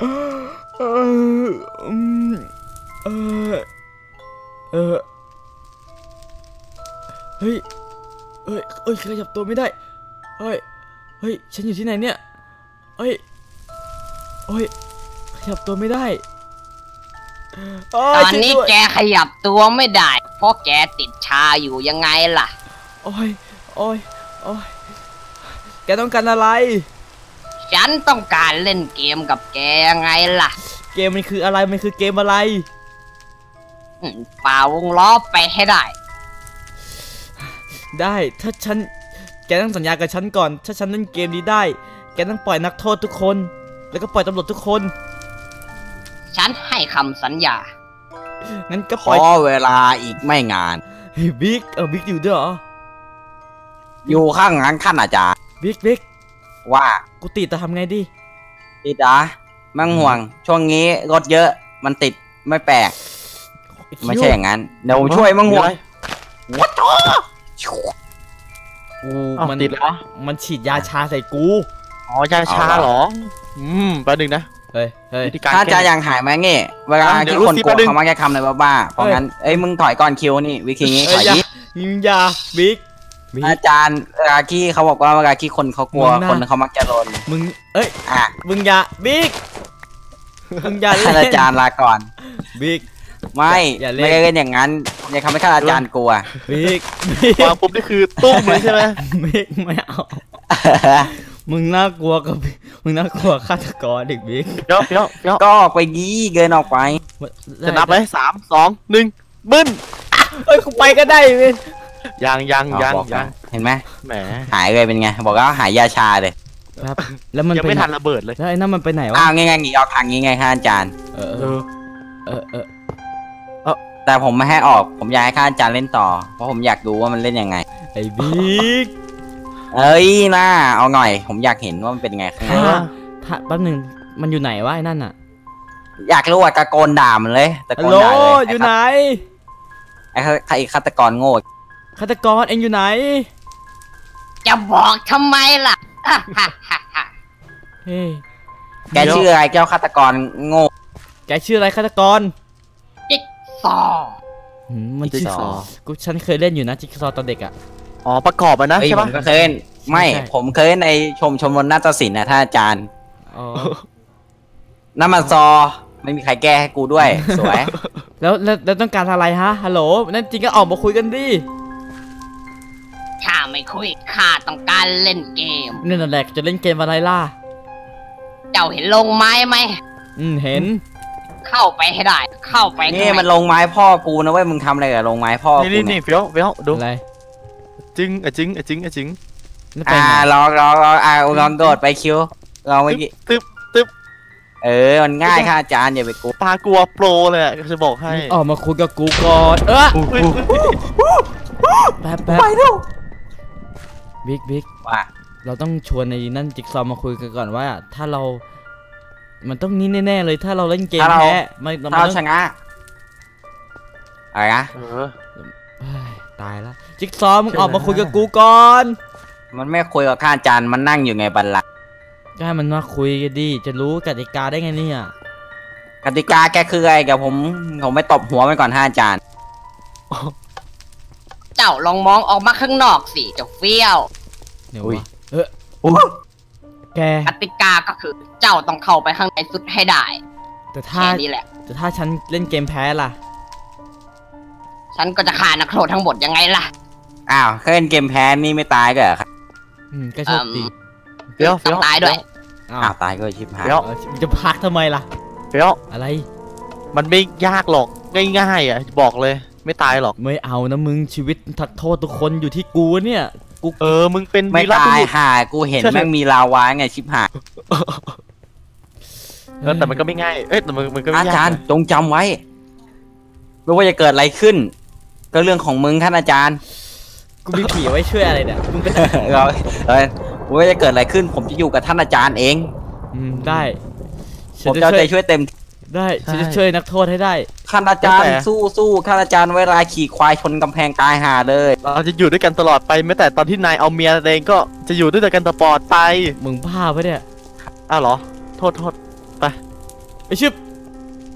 เฮ้ยขยับตัวไม่ได้เฮ้ยฉันอยู่ที่ไหนเนี่ยเฮ้ยขยับตัวไม่ได้ตอนนี้แกขยับตัวไม่ได้เพราะแกติดชาอยู่ยังไงล่ะโอ้ยแกต้องการอะไรฉันต้องการเล่นเกมกับแกยังไงล่ะเกมมันคืออะไรมันคือเกมอะไรป่าวงล้อไปให้ได้ถ้าฉันแกต้องสัญญากับฉันก่อนถ้าฉันเล่นเกมนี้ได้แกต้องปล่อยนักโทษทุกคนแล้วก็ปล่อยตำรวจทุกคนฉันให้คำสัญญางั้นก็ขอเวลาอีกไม่นานบิ๊กบิ๊กอยู่ด้วยเหรออยู่ข้างงั้นท่านอาจารย์บิ๊กว่ากูติดจะทำไงดีติดอ่ะมั่งห่วงช่วงนี้รถเยอะมันติดไม่แปลกไม่ใช่อย่างนั้นเดี๋ยวช่วยมั่งห่วงวัดท้อมันติดแล้วมันฉีดยาชาใส่กูอ๋อยาชาเหรอแป๊บนึงนะถ้าจะยังหายไหมงี้เวลาที่คนโกงเขามักจะทำอะไรบ้าๆเพราะงั้นเอ้ยมึงถอยก่อนคิวนี่วิธีนี้ถอยนี้ยาบิ๊กอาจารย์เวลาที่เขาบอกว่าเวลาที่คนเขากลัวคนเขามักจะโดนมึงมึงอย่าบิ๊กมึงอย่าเล่นอาจารย์ลาก่อนบิ๊กไม่เล่นอย่างนั้นอย่าทำให้ข้าอาจารย์กลัวบิ๊กวางปุ๊บนี่คือตุ้มเลยใช่ไหมบิ๊กไม่เอามึงน่ากลัวกับมึงน่ากลัวฆาตกรเด็กบิ๊กก็ออกไปยี่เกินออกไปจะนับไหม3 2 1บึ้นเอ้ยไปก็ได้เว้ยยังเห็นไหมแหมหายเลยเป็นไงบอกว่าหายยาชาเลยครับแล้วมันยังไม่ทันระเบิดเลยแล้วไอ้นั่นมันไปไหนวะอ้าวง่ายๆหนีออกทางง่ายๆข้าอาจารย์แต่ผมไม่ให้ออกผมอยากให้ข้าอาจารย์เล่นต่อเพราะผมอยากดูว่ามันเล่นยังไงไอ้บิ๊กเอ้ยน่าเอาหน่อยผมอยากเห็นว่ามันเป็นไงข้างในถ้าแป๊บนึงมันอยู่ไหนวะไอ้นั่นอ่ะอยากรู้อ่ะตะโกนด่ามันเลยตะโกนด่าเลยอยู่ไหนไอ้ใครฆาตกรโง่ฆาตกรเองอยู่ไหนจะบอกทำไมล่ะแกชื่ออะไรเจ้าฆาตกรโง่แกชื่ออะไรฆาตกรจิ๊กซอมันจิ๊กซอกูฉันเคยเล่นอยู่นะจิ๊กซอตอนเด็กอ่ะอ๋อประกอบอะนะใช่ปะผมเคยไม่ผมเคยในชมรมนาฏศิลป์นะท่านอาจารย์น้ำมันซอไม่มีใครแก้ให้กูด้วยสวยแล้วต้องการอะไรฮะฮัลโหลนั่นจริงก็ออกมาคุยกันดิข้าไม่คุยข้าต้องการเล่นเกมนี่นั่นแหละจะเล่นเกมอะไรล่ะเจ้าเห็นลงไม้ไหมเห็นเข้าไปให้ได้เข้าไปนี่มันลงไม้พ่อกูนะเว้ยมึงทำอะไรกับลงไม้พ่อกูนี่เฟี้ยวดูอะไรจริงลองโดดไปคิวลองไปตึ๊บมันง่ายค่ะอาจารย์อย่าไปกลัวปลากลัวโปรเลยจะบอกให้ออกมาคุยกับกูก่อนแป๊บไปดูบิ๊กว่าเราต้องชวนในนั่นจิ๊กซอมาคุยกันก่อนว่าถ้าเรามันต้องนี้แน่ๆเลยถ้าเราเล่นเกมแพ้เราชนะอะไรนะตายแล้วจิ๊กซอมึงออกมาคุยกับกูก่อนมันไม่คุยกับข้าอาจารย์มันนั่งอยู่ไงบัลลังก์ก็ให้มันมาคุยกันดิจะรู้กติกาได้ไงเนี่ยกติกาแกคืออะไรกับผมไม่ตบหัวมันก่อนข้าอาจารย์เจ้าลองมองออกมาข้างนอกสิเจ้าเฟี้ยวเดี๋ยวแกกติกาก็คือเจ้าต้องเข้าไปข้างในสุดให้ได้แต่ถ้านี่แหละแต่ถ้าฉันเล่นเกมแพ้ล่ะฉันก็จะฆ่านักโทษทั้งหมดยังไงล่ะอ้าวเล่นเกมแพ้นี่ไม่ตายก็เหรอครับก็โชคดีเฟี้ยวตายด้วยอ้าวตายก็ชิบหายจะพักทำไมล่ะเฟี้ยวอะไรมันไม่ยากหรอกง่ายๆอ่ะบอกเลยไม่ตายหรอกไม่เอานะมึงชีวิตทักโทษทุกคนอยู่ที่กูเนี่ยกูมึงเป็นไม่ตายหายกูเห็นแม่งมีลาวาไงชิบหายแต่มันก็ไม่ง่ายแต่มันก็ไม่ยากอาจารย์จงจำไว้ไม่ว่าจะเกิดอะไรขึ้นก็เรื่องของมึงท่านอาจารย์กูมีผีไว้ช่วยอะไรเนี่ยมึงก็ไม่ว่าจะเกิดอะไรขึ้นผมจะอยู่กับท่านอาจารย์เองได้ผมจะใจช่วยเต็มได้ฉันจะช่วยนักโทษให้ได้ท่านอาจารย์สู้ท่านอาจารย์เวลาขี่ควายชนกำแพงตายห่าเลยเราจะอยู่ด้วยกันตลอดไปแม้แต่ตอนที่นายเอาเมียเองก็จะอยู่ด้วยกันตลอดไปมึงบ้าปะเนี่ยอ้าวเหรอโทษไป ไอชิบ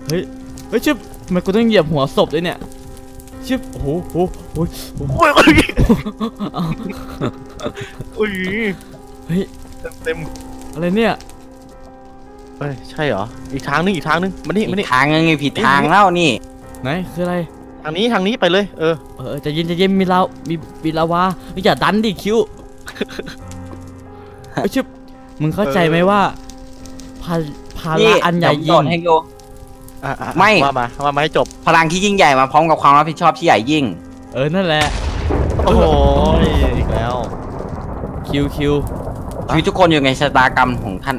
เฮ้ยไอชิบมันกูต้องเหยียบหัวศพเลยเนี่ยชิบโอ้โหโอ้โหโอ้โหเฮ้ยเต็มอะไรเนี่ยใช่เหรออีกทางนึงอีกทางนึงมานี่มานี่ทางไงผิดทางแล้วนี่ไหนคืออะไรทางนี้ทางนี้ไปเลยเออจะเย็นจะเย็นมีเรามีลาวาอย่าดันดิคิวไอชิบมึงเข้าใจไหมว่าพาราอันใหญ่ยิ่งไม่ว่ามาให้จบพลังที่ยิ่งใหญ่มาพร้อมกับความรับผิดชอบที่ใหญ่ยิ่งนั่นแหละโอ้โหอีกแล้วคิวทุกคนอยู่ในชะตากรรมของท่าน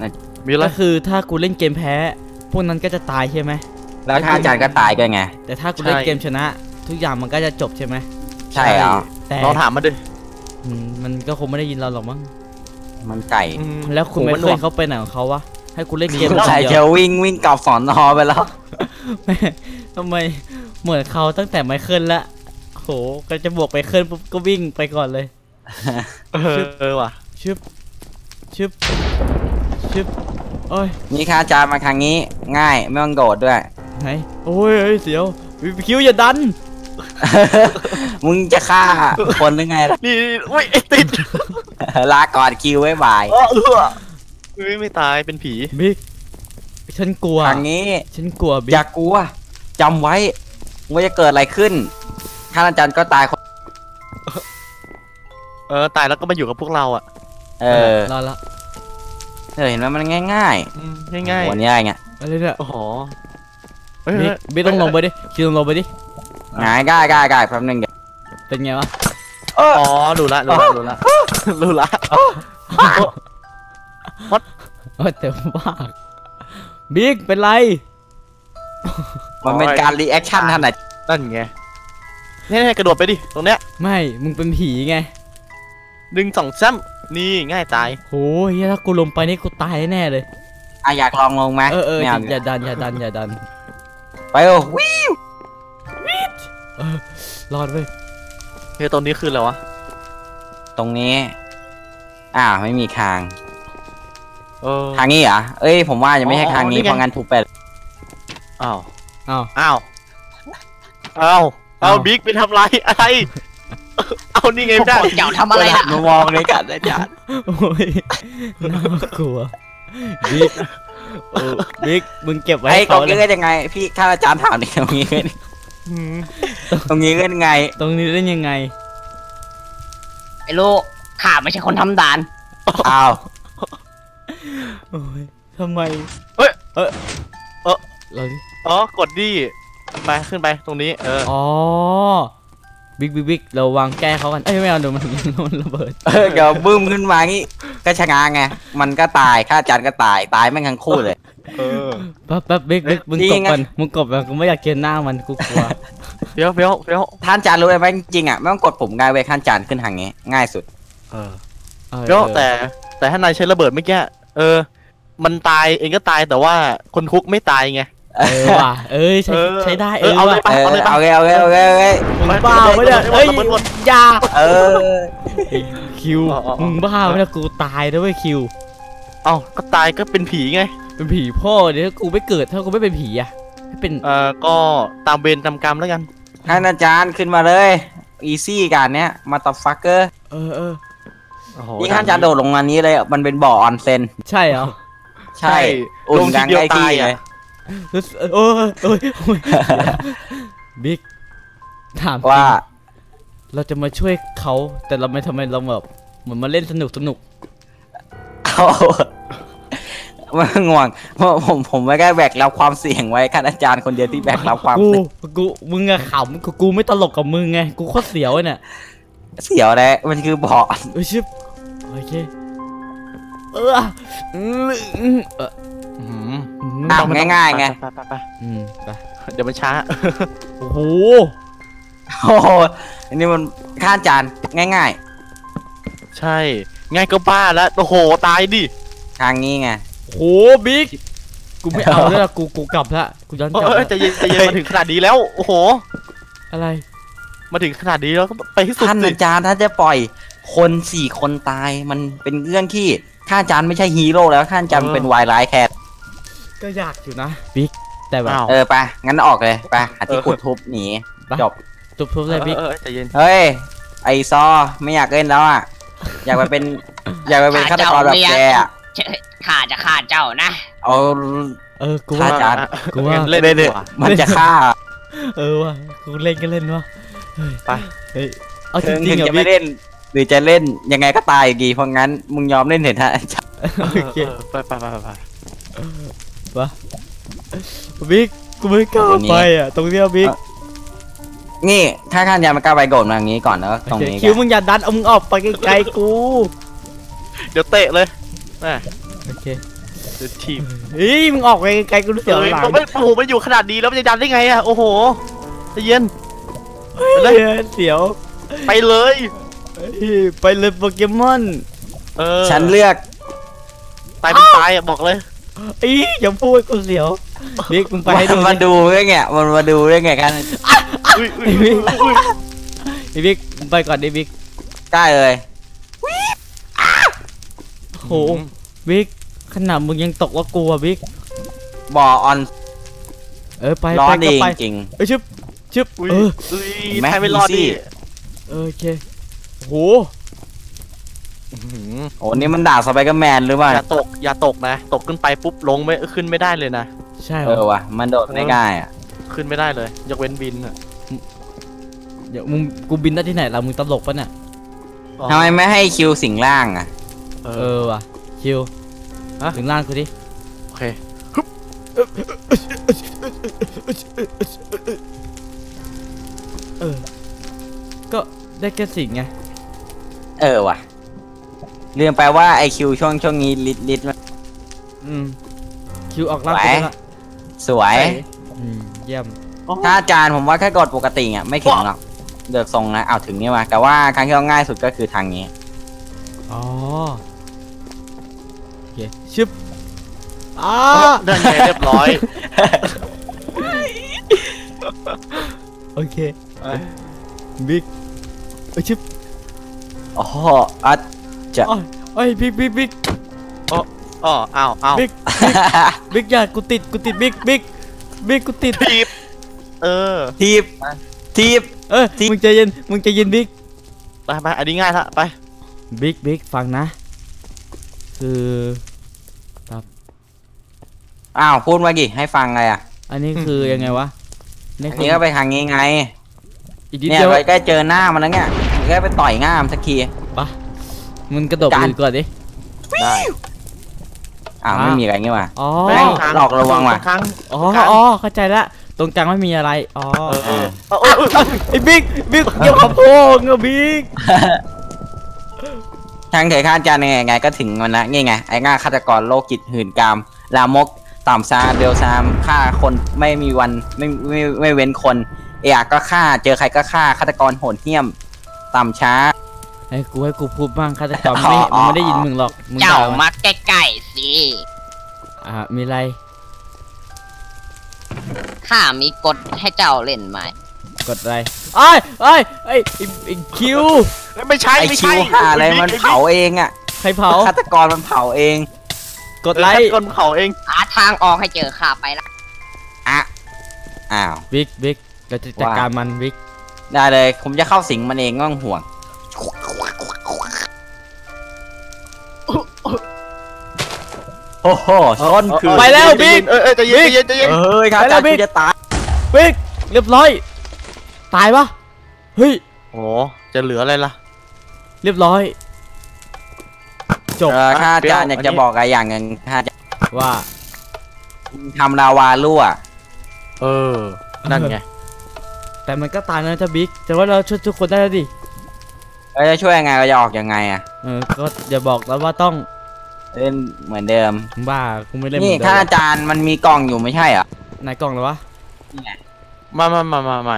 ก็คือถ้ากูเล่นเกมแพ้พวกนั้นก็จะตายใช่ไหมแล้วถ้าอาจารย์ก็ตายก็ไงแต่ถ้ากูเล่นเกมชนะทุกอย่างมันก็จะจบใช่ไหมใช่อ่ะแต่เราถามมาดิมันก็คงไม่ได้ยินเราหรอกมั้งมันไก่แล้วคุณไม่เคยเขาไปไหนของเขาวะให้กูเล่นเกมใส่เจอวิ่งกลับสอนนอไปแล้วทำไมเหมือนเขาตั้งแต่ไม่เคลื่อนละโหก็จะบวกไปเคลื่อนปุ๊บก็วิ่งไปก่อนเลยว่ะชึบโอ้ยนี่ค่ะอาจารย์มาทางนี้ง่ายไม่ต้องโดดด้วยไหนโอ้ยเสียวคิ้วอย่าดันมึงจะฆ่าคนหรือไงล่ะนี่อุ้ยติดลาก่อนคิวไว้บ่ายไม่ตายเป็นผีบิ๊กฉันกลัวอย่างนี้ฉันกลัวบิ๊กอย่ากลัวจำไว้ว่าจะเกิดอะไรขึ้นท่านอาจารย์ก็ตายคนตายแล้วก็มาอยู่กับพวกเราอ่ะรอดละเห็นไหมมันง่ายวันนี้ไงอะไรเนี่ยโอ้โหบิ๊กต้องลงไปดิคิวต้องลงไปดิง่ายง่ายแป๊บนึงเป็นไงวะอ๋อดูละฮอตเต็มมากบิ๊กเป็นไรมันเป็นการรีแอคชั่นท่านไหนนั่นไงให้กระโดดไปดิตรงเนี้ยไม่มึงเป็นผีไง1 2 3นี่ง่ายตายโอ้ยถ้ากูลงไปนี่กูตายแน่เลยอยากลองลงไหมอย่าดันไปวิวรอดเว้ยตรงนี้คืออะไรวะตรงนี้ไม่มีทางนี้เหรอเอ้ยผมว่าจะไม่ใช่ทางนี้เพราะงั้นถูกไปเอาบิ๊กไปทำไรอะไรเอานี่ไงได้เจ้าทำอะไรหันมามองเลยกันอาจารย์โอ้ยน่ากลัวบิ๊กมึงเก็บไว้ไอ้ตรงนี้ก็ยังไงพี่ถ้าอาจารย์ถามตรงนี้เล่นไงตรงนี้เล่นยังไงไอ้ลูกข้าไม่ใช่คนทำด่านโอ้ยทำไมเราดิกดดิไปขึ้นไปตรงนี้บิ๊กเราวางแก้เขากันไม่เอาเดี๋ยวมันระเบิดเดี๋ยวบึ้มขึ้นมางี้ก็ชะงาไงมันก็ตายข้าจันก็ตายแม่งทั้งคู่เลยปั๊บบิ๊กมึงกบมันกูไม่อยากเกลียดหน้ามันกูกลัวเฟี้ยวท่านจันรู้ไหมจริงอ่ะไม่ต้องกดปุ่มง่ายเว้ยท่านจันขึ้นทางนี้ง่ายสุดเฟี้ยวแต่ถ้านายใช้ระเบิดเมื่อกี้มันตายเองก็ตายแต่ว่าคนคุกไม่ตายไงใช้ได้เอาเลยเอาเลยมึงบ้าไปเลยยาคิวมึงบ้าไปแล้วกูตายแล้วเว้ยคิวก็ตายก็เป็นผีไงเป็นผีพ่อเดี๋ยวกูไม่เกิดถ้ากูไม่เป็นผีอ่ะเป็นก็ตามเวรตามกรรมแล้วกันท่านอาจารย์ขึ้นมาเลยอีซี่การเนี้ยมาตับฟักเกอร์นี่ท่านอาจารย์โดดลงมานี้เลยมันเป็นบ่อออนเซนใช่เหรอใช่ลงทีเดียวตายเลยบิ๊กถามว่าเราจะมาช่วยเขาแต่เราไม่ทำไมเราแบบเหมือนมาเล่นสนุกว่าง่วงเพราะผมไม่ได้แบกรับความเสี่ยงไว้ค่ะอาจารย์คนเดียวที่แบกรับความมึงอะขำกูไม่ตลกกับมึงไงกูโคตรเสียวเนี่ยเสียวแหละมันคือบ่อชิบโอเคง่ายไงไปเดี๋ยวมันช้าโอ้โหอันนี้มันข้าจานง่ายใช่ง่ายก็บ้าแล้วโอ้โหตายดิทางนี้ไงโอ้บิ๊กกูไม่เอาแล้วกูกลับละกูย้อนกลับจะเย็นมาถึงขนาดนี้แล้วโอ้โหอะไรมาถึงขนาดนี้แล้วก็ไปที่สุดท่านอาจารย์ถ้าจะปล่อยคน4 คนตายมันเป็นเรื่องที่ข้าจานไม่ใช่ฮีโร่แล้วข้าจานเป็นวายร้ายแคท ก็อยากอยู่นะบิ๊กแต่ว่าไปงั้นออกเลยไปหาที่ขุดทุบหนีจบทุบๆเลยบิ๊กใจเย็นเฮ้ยไอซอไม่อยากเล่นแล้วอ่ะอยากไปเป็นฆาตกรแบบแกอ่ะข้าจะฆ่าเจ้านะเอากูว่าเล่นเลยมันจะฆ่าว่ะกูเล่นก็เล่นวะไปเอาจริงๆจะไม่เล่นหรือจะเล่นยังไงก็ตายดีเพราะงั้นมึงยอมเล่นเถอะฮะไปบิ๊กกูไม่กล้าไปอ่ะตรงเนี้ยบิ๊กนี่ถ้าข้านยามันกล้าไปโกรธมาอย่างนี้ก่อนแล้วตรงนี้คิวมึงอย่าดันเอามึงออกไปไกลๆกูเดี๋ยวเตะเลยโอเคทีมเฮ้ยมึงออกไปไกลกูรู้สึกหลังโอ้โหมันอยู่ขนาดนี้แล้วมันจะดันได้ไงอ่ะโอ้โหใจเย็นเลยเสียวไปเลยโปเกมอนฉันเลือกตายเป็นตายอ่ะบอกเลยอีอย่าพูดกูเสียวบิ๊กมึงไปให้ดูมันดูได้ไงมันมาดูได้ไงกันบิ๊กไปก่อนดิบิ๊กใกล้เลยโหบิ๊กขนาดมึงยังตกแล้วกลัวบิ๊กบ่อออนไปร้อนดีจริงชึบแม่ไม่รอดดิโอเคโหนี่มันด่าสไปเดอร์แมนหรือเปล่าอย่าตกนะตกขึ้นไปปุ๊บลงไม่ขึ้นไม่ได้เลยนะใช่วะมันโดดไม่ง่ายอ่ะขึ้นไม่ได้เลยยกเว้นบินอ่ะเดี๋ยวมึงกูบินได้ที่ไหนล่ะมึงตลกปะเนี่ยทำไมไม่ให้คิวสิงล่างอ่ะวะคิวถึงล่างกูดิโอเคก็ได้แค่สิ่งไงว่ะเรื่องแปลว่าไอคิวช่วงนี้ลิดมันคิวออกล่างไปสวยเยี่ยมถ้าอาจารย์ผมว่าแค่กดปกติอ่ะไม่ถึงหรอกเดือกทรงนะเอาถึงนี่มาแต่ว่าครั้งที่เราง่ายสุดก็คือทางนี้อ๋อชึบเดินเรียบร้อยโอเคบิ๊กชึบอ๋ออัดจะโอ้ยบิ๊กอ้าวบิ๊กอย่ากูติดบิ๊กกูติดทีบทีบมึงใจเย็นบิ๊กไปอันนี้ง่ายละไปบิ๊กฟังนะคืออ้าวพูดมากี่ให้ฟังไงอ่ะอันนี้คือยังไงวะนี่ก็ไปทางนี้ไงเนี่ยไปใกล้เจอหน้ามันแล้วเนี่ยใกล้ไปต่อยหน้ามันสักทีปะมึงกระโดดมือก่อนดิได้ไม่มีอะไรเงี้ยว่ะหลอกระวังว่ะอ๋อเข้าใจละตรงกลางไม่มีอะไรไอ้บิ๊กเกี่ยวกับโค้งบิ๊กทางเถิดข้าจานไงก็ถึงมันนะนี่ไงไอ้ง่าฆาตกรโรคจิตหื่นกามลามกต่ำซาเดลซามฆ่าคนไม่มีวันไม่เว้นคนอยากก็ฆ่าเจอใครก็ฆ่าฆาตกรโหดเหี้ยมต่ำช้าให้กูพูดบ้างฆาตกรไม่ได้ยินมึงหรอกเจ้ามาใกล้ๆสิมีอะไรข้ามีกฎให้เจ้าเล่นไหมกฎอะไรไอ้คิวไม่ใช่อะไรมันเผาเองอ่ะใครเผาฆาตกรมันเผาเองกดไลค์กดเผาเองหาทางออกให้เจอข้าไปละอ้าวบิ๊กเราจะจัดการมันบิ๊กได้เลยผมจะเข้าสิงมันเองง่องห่วงโอ้โหซ้อนคือไปแล้วบิ๊กจะยิงครับไปแล้วบิ๊กจะตายบิ๊กเรียบร้อยตายปะเฮ้ยโอ้จะเหลืออะไรล่ะเรียบร้อยจบข้าจะอยากจะบอกอะไรอย่างหนึ่งข้าจะว่าทำลาวารั่วนั่นไงแต่มันก็ตายนะเจ้าบิ๊กแต่ว่าเราช่วยทุกคนได้แล้วดิเราจะช่วยยังไงเราจะออกยังไงอ่ะก็อย่าบอกแล้วว่าต้องเล่นเหมือนเดิมบ้าคุณไม่เล่นนี่ข้าอาจารย์มันมีกล่องอยู่ไม่ใช่เหรอไหนกล่องเลยวะมา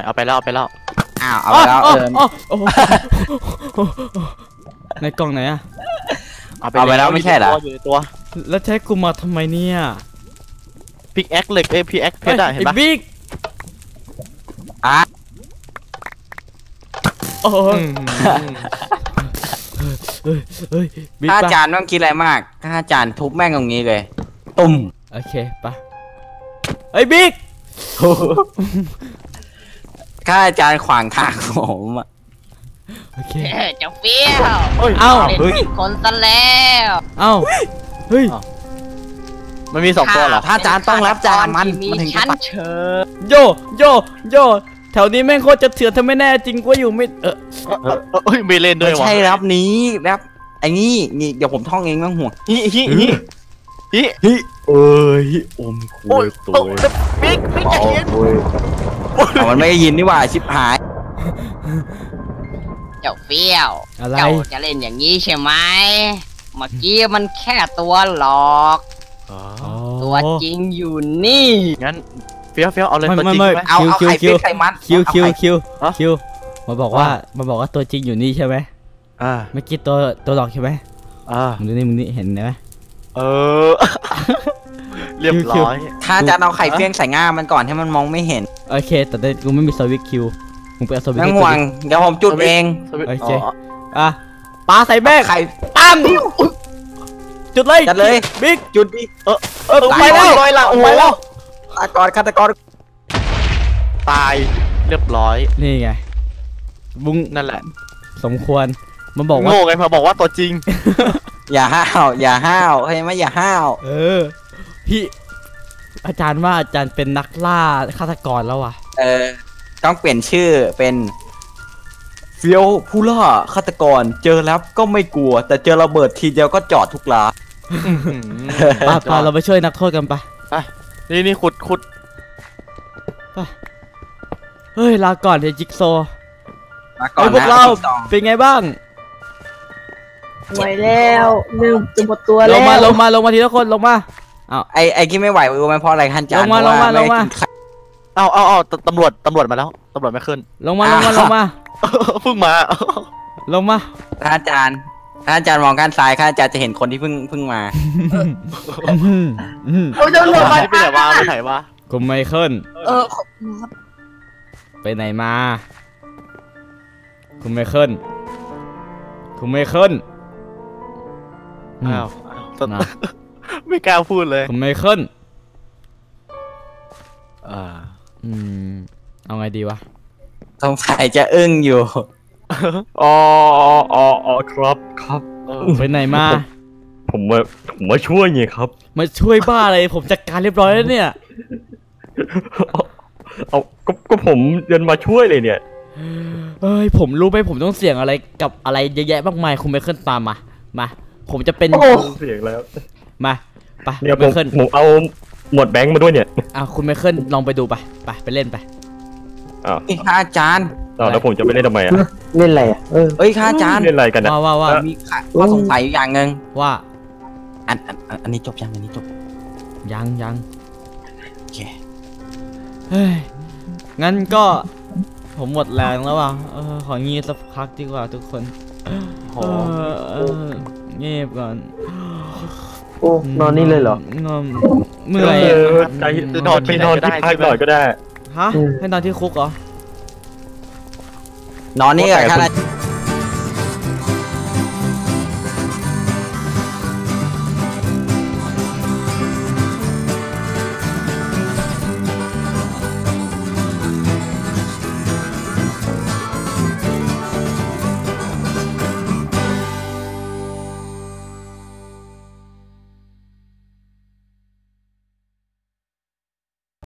เอาไปแล้วอ้าวเอาไปแล้วในกล่องไหนอะเอาไปแล้วไม่ใช่เหรอตัวแล้วใช้กูมาทำไมเนี่ยพิกแอคเหล็กพิกแอคเพชรได้เห็นปะบิ๊กข้าอาจารย์ต้องคิดอะไรมากข้าอาจารย์ทุบแม่งตรงนี้เลยตุ่มโอเคปะ ไอ้บิ๊กข้าอาจารย์ขวางทางผมอ่ะโอเคจะเฟี้ยวเอ้าเฮ้ยคนซะแล้วเอ้าเฮ้ยมันมีสองตัวเหรอถ้าอาจารย์ต้องรับจานมันถึงชั้นเชิญโยโยโยแถวนี้แม่งโคตรจะเถื่อนทำไม่แน่จริงกว่าอยู่ไม่เอ้ยไม่เล่นด้วยวะใช่รับนี้รับไอ้นี่นี่เดี๋ยวผมท่องเองบ้างห่วงฮิฮิฮิฮิเอ้ยอมคุยตัวบิ๊กจะเย็นมันไม่ได้ยินนี่ว่าชิบหายเจ้าเฟี้ยวเจ้าจะเล่นอย่างนี้ใช่ไหมเมื่อกี้มันแค่ตัวหลอกตัวจริงอยู่นี่งั้นเฟี้ยวเฟี้ยวเอาเลยตัวจริงไหมเอาไข่ฟิกไข่มัดคิวมันบอกว่าตัวจริงอยู่นี่ใช่ไหมเมื่อกี้ตัวหลอกใช่ไหมมึงนี่เห็นไหมเรียบร้อยถ้าจะเอาไข่เฟี้ยงใส่ง่ามันก่อนให้มันมองไม่เห็นโอเคแต่กูไม่มีสวิตช์คิวมึงไปเอาสวิตช์นั่งห่วงเดี๋ยวผมจุดเองโอเคอ่ะปลาใส่แม่ไข่ปั้มจุดเลยจัดเลยบิ๊กจุดบิ๊กไปแล้วลอยละไปแล้วฆาตกรตายเรียบร้อยนี่ไงบุ้งนั่นแหละสมควรมันบอกว่าโง่ไงมาบอกว่าตัวจริงอย่าห้าวเฮ้ยไม่อย่าห้าวพี่อาจารย์ว่าอาจารย์เป็นนักล่าฆาตกรแล้วว่ะต้องเปลี่ยนชื่อเป็นเฟี้ยวผู้ล่าฆาตกรเจอแล้วก็ไม่กลัวแต่เจอระเบิดทีเดียวก็จอดทุกล้าพาเราไปช่วยนักโทษกันไปนี่ขุดไปเฮ้ยลาก่อนเดี๋ยวจิ๊กโซมาก่อนนะพวกเราเป็นไงบ้างไหวแล้วลืมจะหมดตัวแล้วลงมาทีละคนลงมาอ้าวไอ้ที่ไม่ไหวรู้ไหมเพราะอะไรท่านจานลงมาเอาตำรวจมาแล้วตำรวจไม่ขึ้นลงมาเพิ่งมาลงมาท่านจานมองข้างซ้ายข้าอาจารย์จะเห็นคนที่เพิ่งมาเขาจะหลุดไปไหนวะกูไม่ขึ้นไปไหนมาคุณไม่ขึ้นอ้าวไม่กล้าพูดเลยคุณไม่ขึ้นเอาไงดีวะสงสัยจะอึ้งอยู่อ๋อครับไปไหนมาผมมาช่วยไงครับมาช่วยบ้าอะไรผมจัดการเรียบร้อยแล้วเนี่ยเอาก็ผมเดินมาช่วยเลยเนี่ยเอ้ยผมรู้ไหมผมต้องเสี่ยงอะไรกับอะไรเยอะแยะมากมายคุณไม่ขึ้นตามมาผมจะเป็นเสี่ยงแล้วมาไปเนี่ยผมเอาหมดแบงค์มาด้วยเนี่ยคุณไม่ขึ้นลองไปดูไปเล่นไปข้าอาจารย์แล้วผมจะไปเล่นทำไมอ่ะเล่นอะไรอ่ะเอ้ยข้าอาจารย์เล่นอะไรกันนะว่ามีข้อสงสัยอย่างหนึ่งว่าอันนี้จบยังยังโอเคเฮ้ยงั้นก็ผมหมดแรงแล้วว่ะของีบสักพักดีกว่าทุกคนงีบก่อนโอ้นอนนี่เลยเหรอนอนเมื่อยนอนที่พักหน่อยก็ได้ฮะให้นอนที่คุกเหรอนอนนี่เหรอ